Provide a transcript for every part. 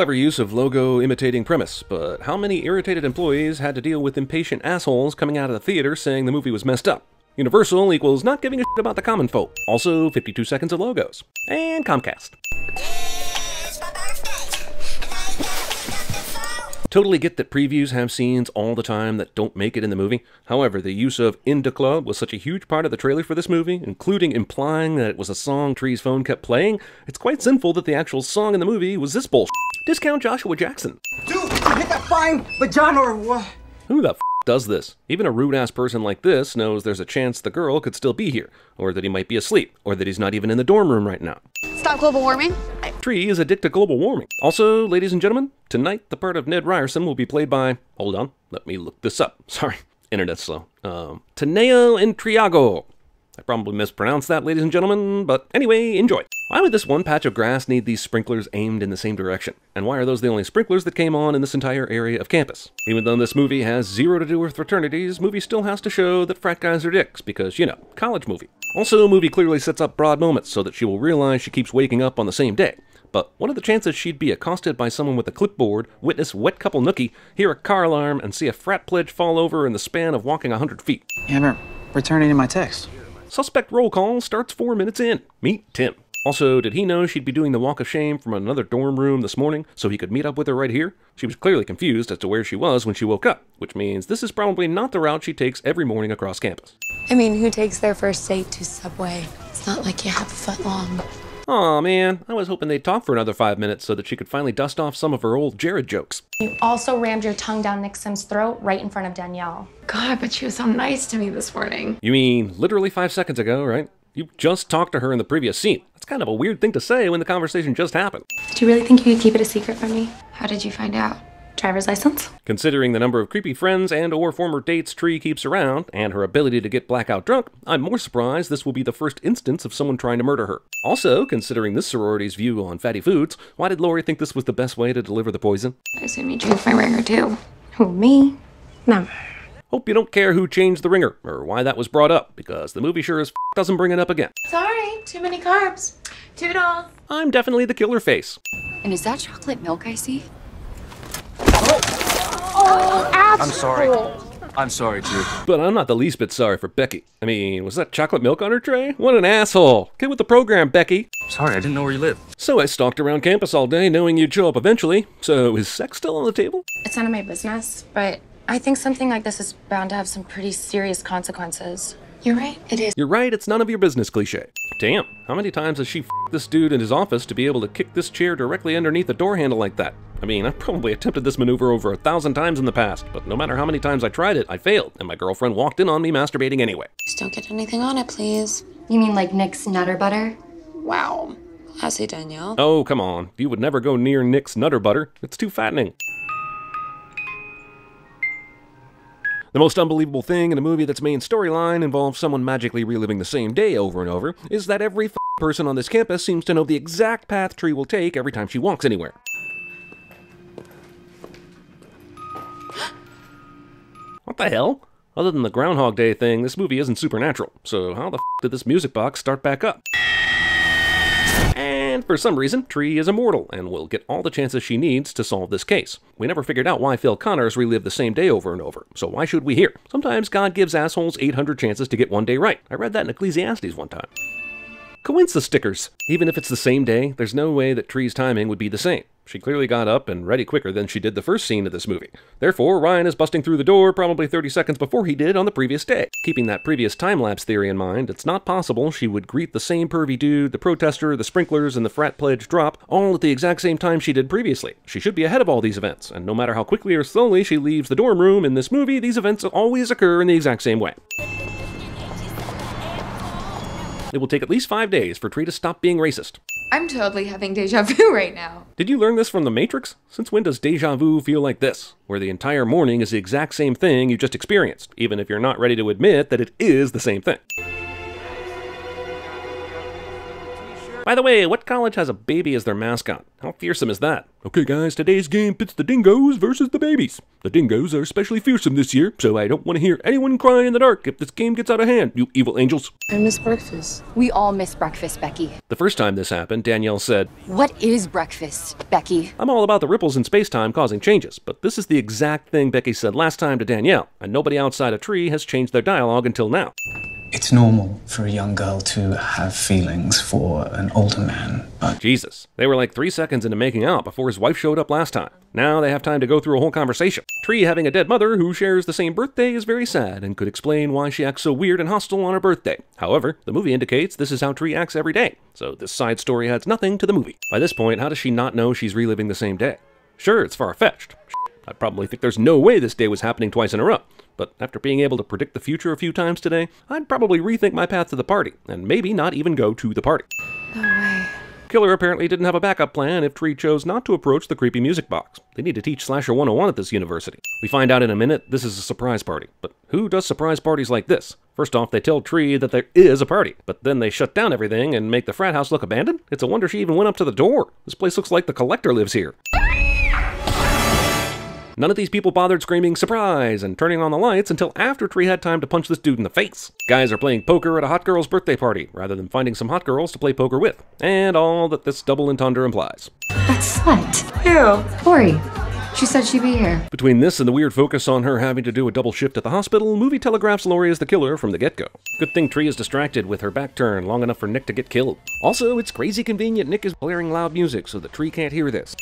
Clever use of logo imitating premise, but how many irritated employees had to deal with impatient assholes coming out of the theater saying the movie was messed up? Universal equals not giving a shit about the common folk. Also 52 seconds of logos. And Comcast. Totally get that previews have scenes all the time that don't make it in the movie. However, the use of In Da Club was such a huge part of the trailer for this movie, including implying that it was a song Tree's phone kept playing. It's quite sinful that the actual song in the movie was this bullshit. Discount Joshua Jackson. Dude, you hit that frying vagina or what? Who the f does this? Even a rude-ass person like this knows there's a chance the girl could still be here, or that he might be asleep, or that he's not even in the dorm room right now. Stop global warming. Tree is addicted to global warming. Also, ladies and gentlemen, tonight the part of Ned Ryerson will be played by... Hold on, let me look this up. Sorry, internet's slow. Taneo Intriago. I probably mispronounced that, ladies and gentlemen, but anyway, enjoy. Why would this one patch of grass need these sprinklers aimed in the same direction? And why are those the only sprinklers that came on in this entire area of campus? Even though this movie has zero to do with fraternities, movie still has to show that frat guys are dicks, because, you know, college movie. Also, movie clearly sets up broad moments so that she will realize she keeps waking up on the same day. But what are the chances she'd be accosted by someone with a clipboard, witness wet couple nookie, hear a car alarm, and see a frat pledge fall over in the span of walking 100 feet? Hammer, returning in my text. Suspect roll call starts 4 minutes in. Meet Tim. Also, did he know she'd be doing the walk of shame from another dorm room this morning so he could meet up with her right here? She was clearly confused as to where she was when she woke up, which means this is probably not the route she takes every morning across campus. I mean, who takes their first date to Subway? It's not like you have a foot long. Aw, man, I was hoping they'd talk for another 5 minutes so that she could finally dust off some of her old Jared jokes. You also rammed your tongue down Nick Sim's throat right in front of Danielle. God, but she was so nice to me this morning. You mean literally 5 seconds ago, right? You just talked to her in the previous scene. That's kind of a weird thing to say when the conversation just happened. Do you really think you could keep it a secret from me? How did you find out? Driver's license? Considering the number of creepy friends and or former dates Tree keeps around, and her ability to get blackout drunk, I'm more surprised this will be the first instance of someone trying to murder her. Also, considering this sorority's view on fatty foods, why did Lori think this was the best way to deliver the poison? I assume you changed my ringer too. Who, me? No. Hope you don't care who changed the ringer, or why that was brought up, because the movie sure as f doesn't bring it up again. Sorry, too many carbs. Toodles. I'm definitely the killer face. And is that chocolate milk I see? Oh, absolutely. I'm sorry, dude. But I'm not the least bit sorry for Becky. I mean, was that chocolate milk on her tray? What an asshole. Get with the program, Becky. Sorry, I didn't know where you lived. So I stalked around campus all day knowing you'd show up eventually. So is sex still on the table? It's none of my business, but I think something like this is bound to have some pretty serious consequences. You're right, it is. You're right, it's none of your business cliche. Damn, how many times has she f***ed this dude in his office to be able to kick this chair directly underneath the door handle like that? I mean, I've probably attempted this maneuver over 1,000 times in the past, but no matter how many times I tried it, I failed, and my girlfriend walked in on me masturbating anyway. Just don't get anything on it, please. You mean like Nick's Nutter Butter? Wow. I say, Danielle. Oh, come on. You would never go near Nick's Nutter Butter. It's too fattening. The most unbelievable thing in a movie that's main storyline involves someone magically reliving the same day over and over is that every f***ing person on this campus seems to know the exact path Tree will take every time she walks anywhere. What the hell? Other than the Groundhog Day thing, this movie isn't supernatural, so how the f*** did this music box start back up? And for some reason, Tree is immortal and will get all the chances she needs to solve this case. We never figured out why Phil Connors relived the same day over and over, so why should we here? Sometimes God gives assholes 800 chances to get one day right. I read that in Ecclesiastes one time. Coincidence stickers. Even if it's the same day, there's no way that Tree's timing would be the same. She clearly got up and ready quicker than she did the first scene of this movie. Therefore, Ryan is busting through the door probably 30 seconds before he did on the previous day. Keeping that previous time-lapse theory in mind, it's not possible she would greet the same pervy dude, the protester, the sprinklers, and the frat pledge drop all at the exact same time she did previously. She should be ahead of all these events, and no matter how quickly or slowly she leaves the dorm room in this movie, these events always occur in the exact same way. It will take at least 5 days for Tree to stop being racist. I'm totally having deja vu right now. Did you learn this from the Matrix? Since when does deja vu feel like this, where the entire morning is the exact same thing you just experienced, even if you're not ready to admit that it is the same thing? By the way, what college has a baby as their mascot? How fearsome is that? Okay guys, today's game pits the dingoes versus the babies. The dingoes are especially fearsome this year, so I don't want to hear anyone crying in the dark if this game gets out of hand, you evil angels. I miss breakfast. We all miss breakfast, Becky. The first time this happened, Danielle said, "What is breakfast, Becky?" I'm all about the ripples in space-time causing changes, but this is the exact thing Becky said last time to Danielle, and nobody outside a tree has changed their dialogue until now. It's normal for a young girl to have feelings for an older man, but... Jesus. They were like 3 seconds into making out before his wife showed up last time. Now they have time to go through a whole conversation. Tree having a dead mother who shares the same birthday is very sad and could explain why she acts so weird and hostile on her birthday. However, the movie indicates this is how Tree acts every day, so this side story adds nothing to the movie. By this point, how does she not know she's reliving the same day? Sure, it's far-fetched. I probably think there's no way this day was happening twice in a row. But after being able to predict the future a few times today, I'd probably rethink my path to the party, and maybe not even go to the party. No way. Killer apparently didn't have a backup plan if Tree chose not to approach the creepy music box. They need to teach Slasher 101 at this university. We find out in a minute this is a surprise party, but who does surprise parties like this? First off, they tell Tree that there is a party, but then they shut down everything and make the frat house look abandoned? It's a wonder she even went up to the door. This place looks like the Collector lives here. None of these people bothered screaming, "Surprise!" and turning on the lights until after Tree had time to punch this dude in the face. Guys are playing poker at a hot girl's birthday party, rather than finding some hot girls to play poker with. And all that this double entendre implies. That slut. Who? Lori. She said she'd be here. Between this and the weird focus on her having to do a double shift at the hospital, movie telegraphs Lori as the killer from the get-go. Good thing Tree is distracted with her back turn long enough for Nick to get killed. Also, it's crazy convenient Nick is blaring loud music so that Tree can't hear this.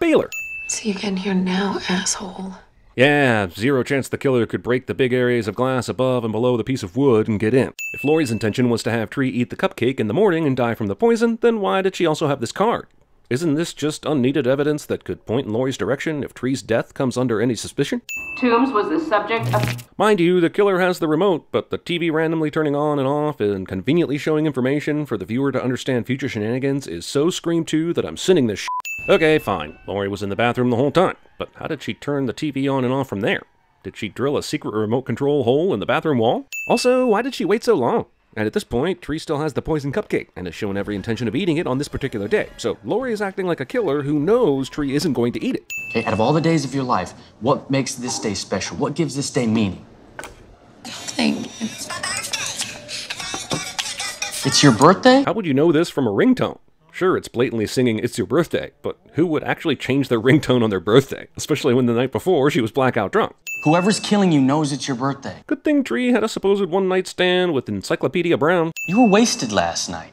Baylor. So you can hear now, asshole. Yeah, zero chance the killer could break the big areas of glass above and below the piece of wood and get in. If Lori's intention was to have Tree eat the cupcake in the morning and die from the poison, then why did she also have this card? Isn't this just unneeded evidence that could point in Lori's direction if Tree's death comes under any suspicion? Toombs was the subject of... Mind you, the killer has the remote, but the TV randomly turning on and off and conveniently showing information for the viewer to understand future shenanigans is so Scream 2 that I'm sending this sh**. Okay, fine. Lori was in the bathroom the whole time, but how did she turn the TV on and off from there? Did she drill a secret remote control hole in the bathroom wall? Also, why did she wait so long? And at this point, Tree still has the poison cupcake and has shown every intention of eating it on this particular day, so Lori is acting like a killer who knows Tree isn't going to eat it. Okay, out of all the days of your life, what makes this day special? What gives this day meaning? Nothing. It's your birthday? How would you know this from a ringtone? Sure, it's blatantly singing "It's Your Birthday," but who would actually change their ringtone on their birthday? Especially when the night before she was blackout drunk. Whoever's killing you knows it's your birthday. Good thing Tree had a supposed one-night stand with Encyclopedia Brown. You were wasted last night.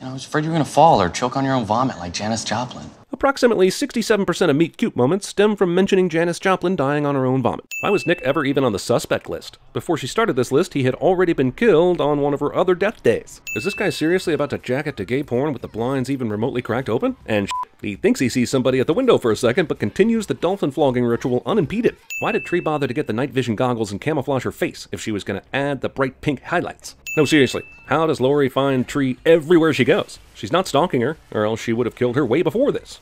And I was afraid you were gonna fall or choke on your own vomit like Janis Joplin. Approximately 67% of meet cute moments stem from mentioning Janis Joplin dying on her own vomit. Why was Nick ever even on the suspect list? Before she started this list, he had already been killed on one of her other death days. Is this guy seriously about to jack it to gay porn with the blinds even remotely cracked open? And he thinks he sees somebody at the window for a second, but continues the dolphin flogging ritual unimpeded. Why did Tree bother to get the night vision goggles and camouflage her face if she was gonna add the bright pink highlights? No, seriously, how does Lori find Tree everywhere she goes? She's not stalking her, or else she would have killed her way before this.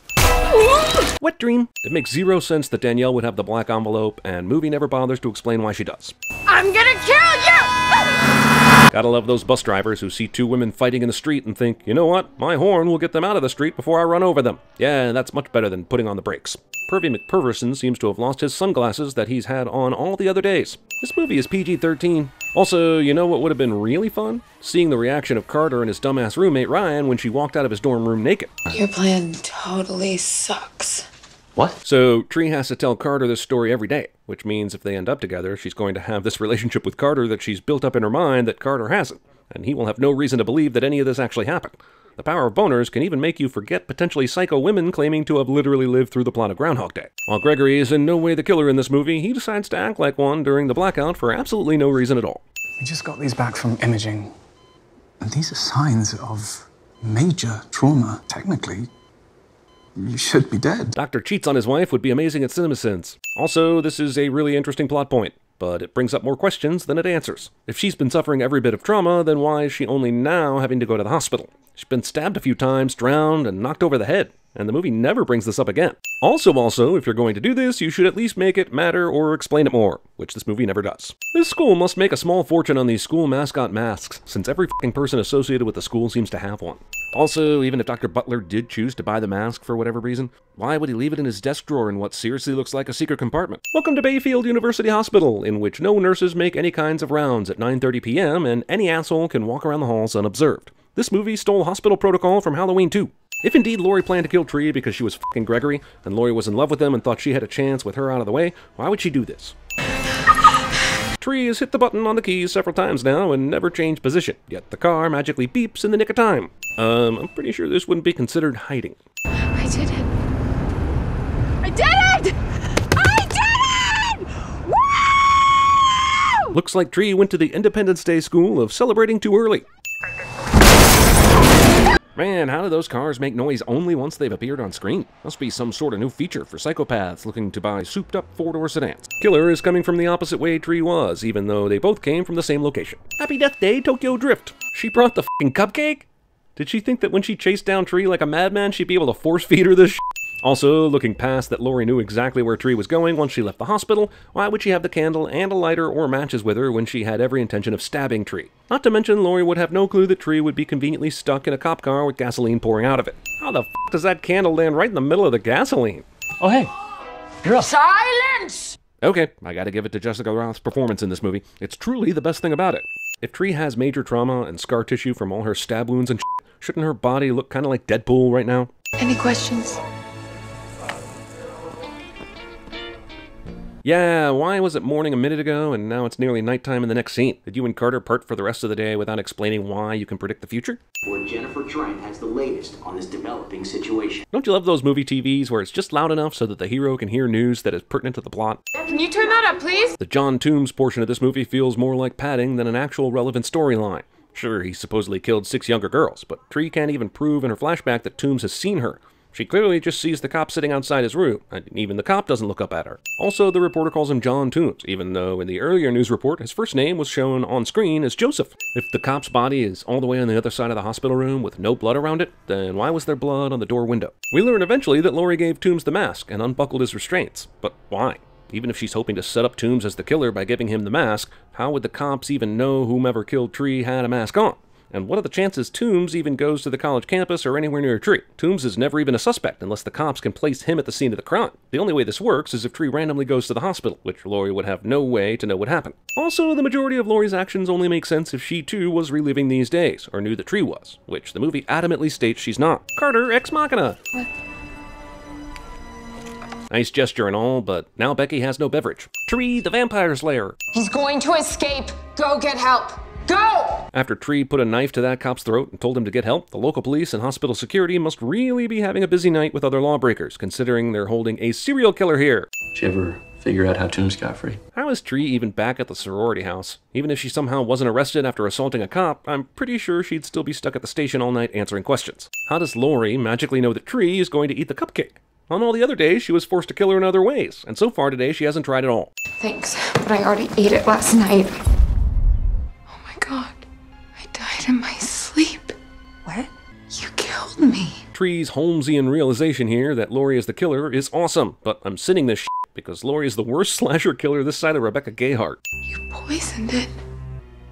Wet dream. It makes zero sense that Danielle would have the black envelope, and movie never bothers to explain why she does. I'm gonna kill you! Gotta love those bus drivers who see two women fighting in the street and think, you know what, my horn will get them out of the street before I run over them. Yeah, that's much better than putting on the brakes. Pervy McPerverson seems to have lost his sunglasses that he's had on all the other days. This movie is PG-13. Also, you know what would have been really fun? Seeing the reaction of Carter and his dumbass roommate Ryan when she walked out of his dorm room naked. Your plan totally sucks. What? So Tree has to tell Carter this story every day, which means if they end up together, she's going to have this relationship with Carter that she's built up in her mind that Carter hasn't, and he will have no reason to believe that any of this actually happened. The power of boners can even make you forget potentially psycho women claiming to have literally lived through the plot of Groundhog Day. While Gregory is in no way the killer in this movie, he decides to act like one during the blackout for absolutely no reason at all. We just got these back from imaging. And these are signs of major trauma. Technically, you should be dead. Dr. Cheats on his wife would be amazing at CinemaSins. Also, this is a really interesting plot point, but it brings up more questions than it answers. If she's been suffering every bit of trauma, then why is she only now having to go to the hospital? She's been stabbed a few times, drowned, and knocked over the head, and the movie never brings this up again. Also, if you're going to do this, you should at least make it matter or explain it more, which this movie never does. This school must make a small fortune on these school mascot masks, since every f***ing person associated with the school seems to have one. Also, even if Dr. Butler did choose to buy the mask for whatever reason, why would he leave it in his desk drawer in what seriously looks like a secret compartment? Welcome to Bayfield University Hospital, in which no nurses make any kinds of rounds at 9:30 p.m. and any asshole can walk around the halls unobserved. This movie stole hospital protocol from Halloween 2. If indeed Lori planned to kill Tree because she was f***ing Gregory, and Lori was in love with him and thought she had a chance with her out of the way, why would she do this? Tree has hit the button on the keys several times now and never changed position, yet the car magically beeps in the nick of time. I'm pretty sure this wouldn't be considered hiding. I did it. I did it! I did it! Woo! Looks like Tree went to the Independence Day school of celebrating too early. Man, how do those cars make noise only once they've appeared on screen? Must be some sort of new feature for psychopaths looking to buy souped-up four-door sedans. Killer is coming from the opposite way Tree was, even though they both came from the same location. Happy Death Day, Tokyo Drift. She brought the f***ing cupcake? Did she think that when she chased down Tree like a madman, she'd be able to force-feed her this sh**? Also, looking past that Lori knew exactly where Tree was going once she left the hospital, why would she have the candle and a lighter or matches with her when she had every intention of stabbing Tree? Not to mention, Lori would have no clue that Tree would be conveniently stuck in a cop car with gasoline pouring out of it. How the f*** does that candle land right in the middle of the gasoline? Oh hey, girl. Silence! Okay, I gotta give it to Jessica Roth's performance in this movie. It's truly the best thing about it. If Tree has major trauma and scar tissue from all her stab wounds and sh**, shouldn't her body look kind of like Deadpool right now? Any questions? Yeah, why was it morning a minute ago and now it's nearly nighttime in the next scene? Did you and Carter part for the rest of the day without explaining why you can predict the future? Or Jennifer Trent has the latest on this developing situation. Don't you love those movie TVs where it's just loud enough so that the hero can hear news that is pertinent to the plot? Can you turn that up, please? The John Toombs portion of this movie feels more like padding than an actual relevant storyline. Sure, he supposedly killed 6 younger girls, but Tree can't even prove in her flashback that Toombs has seen her. She clearly just sees the cop sitting outside his room, and even the cop doesn't look up at her. Also, the reporter calls him John Toombs, even though in the earlier news report, his first name was shown on screen as Joseph. If the cop's body is all the way on the other side of the hospital room with no blood around it, then why was there blood on the door window? We learn eventually that Lori gave Toombs the mask and unbuckled his restraints, but why? Even if she's hoping to set up Toombs as the killer by giving him the mask, how would the cops even know whomever killed Tree had a mask on? And what are the chances Toombs even goes to the college campus or anywhere near Tree? Toombs is never even a suspect unless the cops can place him at the scene of the crime. The only way this works is if Tree randomly goes to the hospital, which Lori would have no way to know what happened. Also, the majority of Lori's actions only make sense if she too was reliving these days, or knew the Tree was, which the movie adamantly states she's not. Carter Ex Machina! What? Nice gesture and all, but now Becky has no beverage. Tree the Vampire Slayer! He's going to escape! Go get help! Go! After Tree put a knife to that cop's throat and told him to get help, the local police and hospital security must really be having a busy night with other lawbreakers, considering they're holding a serial killer here. Did you ever figure out how Toombs got free? How is Tree even back at the sorority house? Even if she somehow wasn't arrested after assaulting a cop, I'm pretty sure she'd still be stuck at the station all night answering questions. How does Lori magically know that Tree is going to eat the cupcake? On all the other days, she was forced to kill her in other ways, and so far today, she hasn't tried at all. Thanks, but I already ate it last night. God, I died in my sleep. What? You killed me. Tree's Holmesian realization here that Lori is the killer is awesome, but I'm sitting this shit because Lori is the worst slasher killer this side of Rebecca Gayheart. You poisoned it,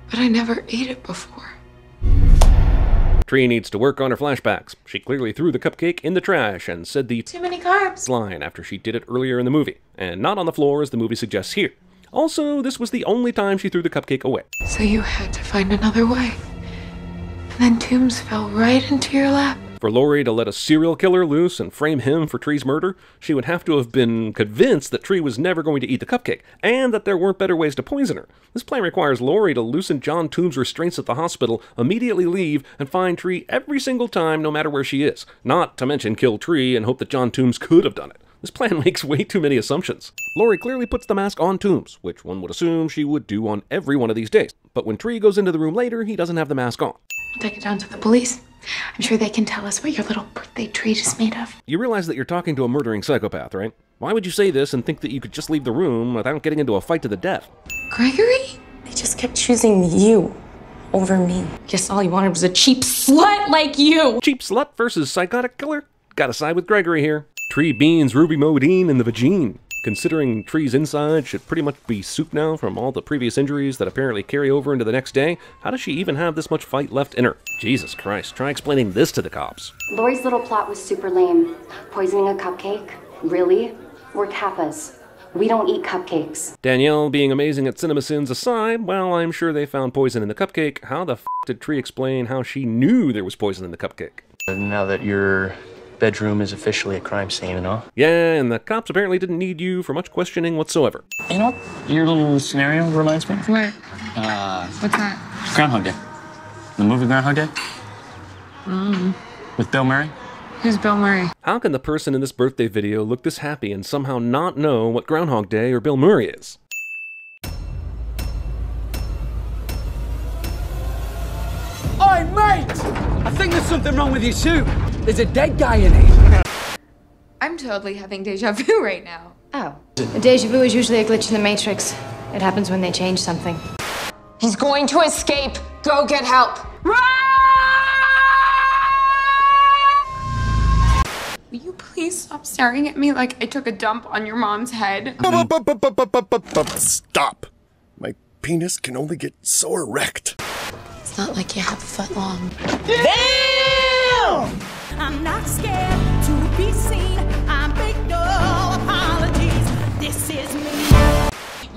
but I never ate it before. Tree needs to work on her flashbacks. She clearly threw the cupcake in the trash and said the too many carbs line after she did it earlier in the movie, and not on the floor as the movie suggests here. Also, this was the only time she threw the cupcake away. So you had to find another way. And then Toombs fell right into your lap. For Lori to let a serial killer loose and frame him for Tree's murder, she would have to have been convinced that Tree was never going to eat the cupcake, and that there weren't better ways to poison her. This plan requires Lori to loosen John Toombs' restraints at the hospital, immediately leave, and find Tree every single time no matter where she is. Not to mention kill Tree and hope that John Toombs could have done it. This plan makes way too many assumptions. Lori clearly puts the mask on Toombs, which one would assume she would do on every one of these days. But when Tree goes into the room later, he doesn't have the mask on. I'll take it down to the police. I'm sure they can tell us what your little birthday treat is made of. You realize that you're talking to a murdering psychopath, right? Why would you say this and think that you could just leave the room without getting into a fight to the death? Gregory? They just kept choosing you over me. Guess all you wanted was a cheap slut like you. Cheap slut versus psychotic killer. Gotta side with Gregory here. Tree beans, Ruby Modine, and the vagine. Considering Tree's inside should pretty much be soup now from all the previous injuries that apparently carry over into the next day, how does she even have this much fight left in her? Jesus Christ, try explaining this to the cops. Lori's little plot was super lame. Poisoning a cupcake? Really? We're Kappas. We don't eat cupcakes. Danielle being amazing at CinemaSins aside, well, I'm sure they found poison in the cupcake. How the f did Tree explain how she knew there was poison in the cupcake? Now that you're... bedroom is officially a crime scene and all. Yeah, and the cops apparently didn't need you for much questioning whatsoever. You know what your little scenario reminds me of? What? What's that? Groundhog Day. The movie Groundhog Day? With Bill Murray? Who's Bill Murray? How can the person in this birthday video look this happy and somehow not know what Groundhog Day or Bill Murray is? Oi, mate! I think there's something wrong with your suit. There's a dead guy in it. I'm totally having deja vu right now. Oh. A deja vu is usually a glitch in the Matrix. It happens when they change something. He's going to escape. Go get help. Run! Will you please stop staring at me like I took a dump on your mom's head? Stop. My penis can only get so erect. It's not like you have a foot long. Damn! I'm not scared to be seen. I make no apologies. This is me.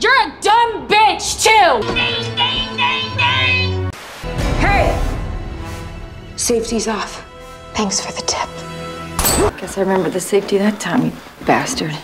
You're a dumb bitch, too! Ding, ding, ding, ding! Hey! Safety's off. Thanks for the tip. Guess I remember the safety that time, you bastard.